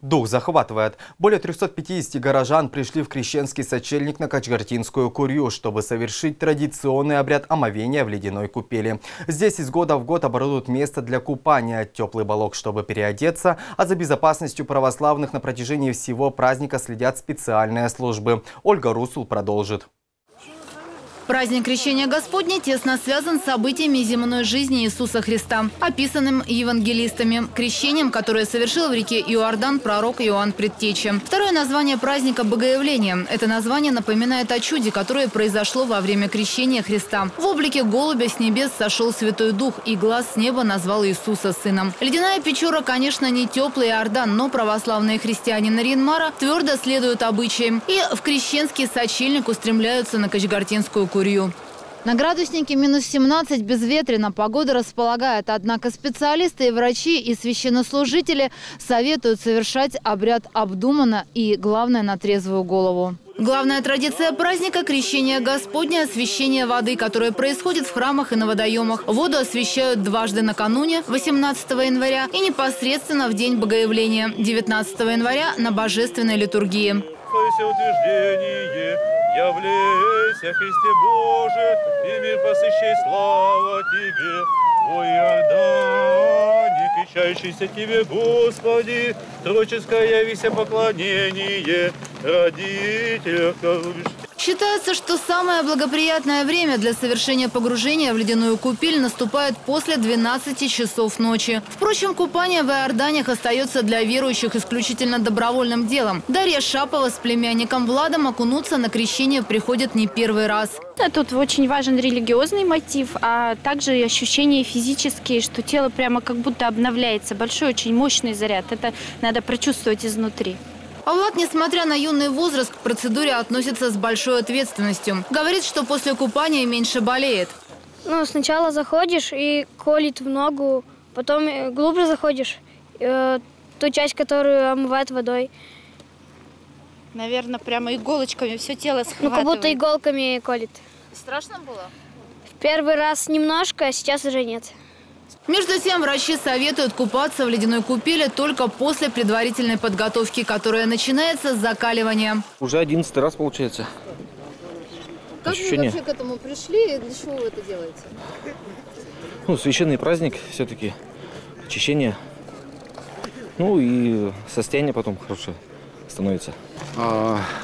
Дух захватывает. Более 350 горожан пришли в Крещенский сочельник на Качгортинскую курью, чтобы совершить традиционный обряд омовения в ледяной купели. Здесь из года в год оборудуют место для купания, теплый балок, чтобы переодеться, а за безопасностью православных на протяжении всего праздника следят специальные службы. Ольга Русул продолжит. Праздник Крещения Господне тесно связан с событиями земной жизни Иисуса Христа, описанным евангелистами, крещением, которое совершил в реке Иордан пророк Иоанн Предтеча. Второе название праздника – Богоявление. Это название напоминает о чуде, которое произошло во время крещения Христа. В облике голубя с небес сошел Святой Дух, и глаз с неба назвал Иисуса сыном. Ледяная Печора, конечно, не теплый Иордан, но православные христиане на Ринмара твердо следуют обычаям и в Крещенский сочельник устремляются на Качгортинскую курью. На градуснике минус 17 безветренно, погода располагает. Однако специалисты и врачи, и священнослужители советуют совершать обряд обдуманно и, главное, на трезвую голову. Главная традиция праздника – Крещение Господне, освящение воды, которое происходит в храмах и на водоемах. Воду освящают дважды накануне, 18 января, и непосредственно в день Богоявления, 19 января, на Божественной Литургии. Являйся, Христе Боже, и мир посыщай, слава Тебе, о Иордане, кричащийся Тебе, Господи, творческое явися поклонение родителя коруш. Считается, что самое благоприятное время для совершения погружения в ледяную купель наступает после 12 часов ночи. Впрочем, купание в Иорданях остается для верующих исключительно добровольным делом. Дарья Шапова с племянником Владом окунуться на крещение приходит не первый раз. Тут очень важен религиозный мотив, а также ощущения физические, что тело прямо как будто обновляется. Большой, очень мощный заряд. Это надо прочувствовать изнутри. А Влад, несмотря на юный возраст, к процедуре относится с большой ответственностью. Говорит, что после купания меньше болеет. Сначала заходишь и колет в ногу, потом глубже заходишь, ту часть, которую омывают водой. Наверное, прямо иголочками все тело схватывает. Как будто иголками колет. Страшно было? В первый раз немножко, а сейчас уже нет. Между тем, врачи советуют купаться в ледяной купели только после предварительной подготовки, которая начинается с закаливания. Уже 11-й раз получается. Как вы вообще к этому пришли и для чего вы это делаете? Священный праздник все-таки, очищение. И состояние потом хорошее становится.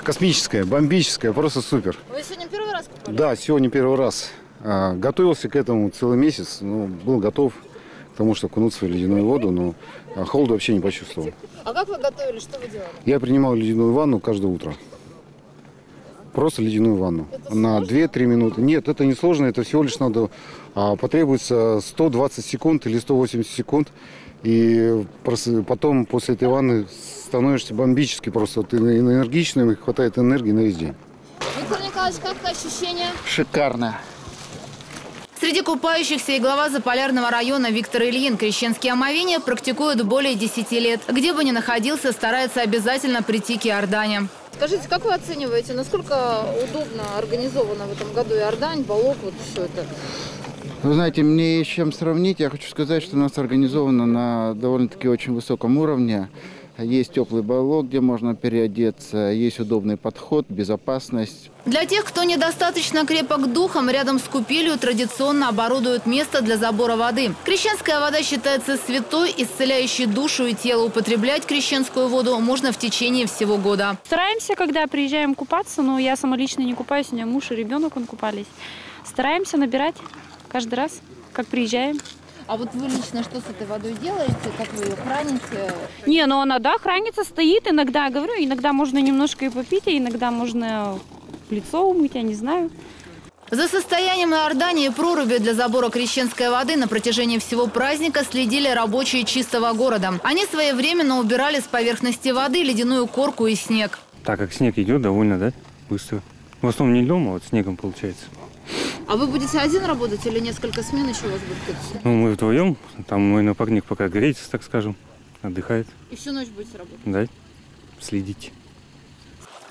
Космическое, бомбическое, просто супер. Вы сегодня первый раз купались? Да, сегодня первый раз. Готовился к этому целый месяц, был готов. Потому что окунуться в ледяную воду, но холода вообще не почувствовал. А как вы готовились? Что вы делали? Я принимал ледяную ванну каждое утро. Просто ледяную ванну. На 2-3 минуты. Нет, это не сложно, это всего лишь надо... Потребуется 120 секунд или 180 секунд. И потом после этой ванны становишься бомбически просто. Ты энергичным, и хватает энергии на весь день. Виктор Николаевич, как ощущение? Шикарно. Среди купающихся и глава Заполярного района Виктор Ильин. Крещенские омовения практикуют более 10 лет. Где бы ни находился, старается обязательно прийти к Иордане. Скажите, как вы оцениваете, насколько удобно организовано в этом году Иордань, балок, вот все это? Вы знаете, мне есть с чем сравнить. Я хочу сказать, что у нас организовано на довольно-таки очень высоком уровне. Есть теплый балок, где можно переодеться, есть удобный подход, безопасность. Для тех, кто недостаточно крепок духом, рядом с купелью традиционно оборудуют место для забора воды. Крещенская вода считается святой, исцеляющей душу и тело. Употреблять крещенскую воду можно в течение всего года. Стараемся, когда приезжаем купаться, но я сама лично не купаюсь, у меня муж и ребенок купались. Стараемся набирать каждый раз, как приезжаем. А вот вы лично что с этой водой делаете? Как вы ее храните? Она, да, хранится, стоит иногда, говорю, иногда можно немножко и попить, а иногда можно лицо умыть, я не знаю. За состоянием Иордании и проруби для забора крещенской воды на протяжении всего праздника следили рабочие чистого города. Они своевременно убирали с поверхности воды ледяную корку и снег. Так как снег идет довольно, быстро. В основном не льдом, а вот снегом получается. А вы будете один работать или несколько смен еще у вас будет? Мы вдвоем. Там мой напарник пока греется, так скажем, отдыхает. И всю ночь будете работать? Да, следить.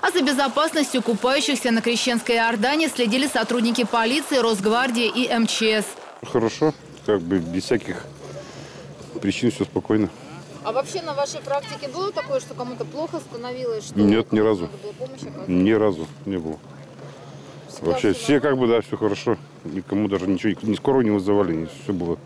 А за безопасностью купающихся на Крещенской Иордане следили сотрудники полиции, Росгвардии и МЧС. Хорошо, без всяких причин все спокойно. А вообще на вашей практике было такое, что кому-то плохо становилось? Что нет, ни разу. Ни разу не было. Всегда вообще все как бы, да, все хорошо. Никому даже ничего, ни скорую не вызывали, все было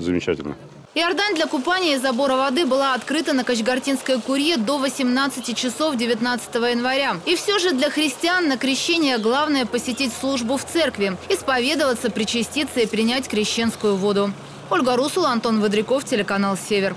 замечательно. Иордань для купания и забора воды была открыта на Качгортинской курье до 18 часов 19 января. И все же для христиан на крещение главное посетить службу в церкви, исповедоваться, причаститься и принять крещенскую воду. Ольга Русул, Антон Водряков, телеканал «Север».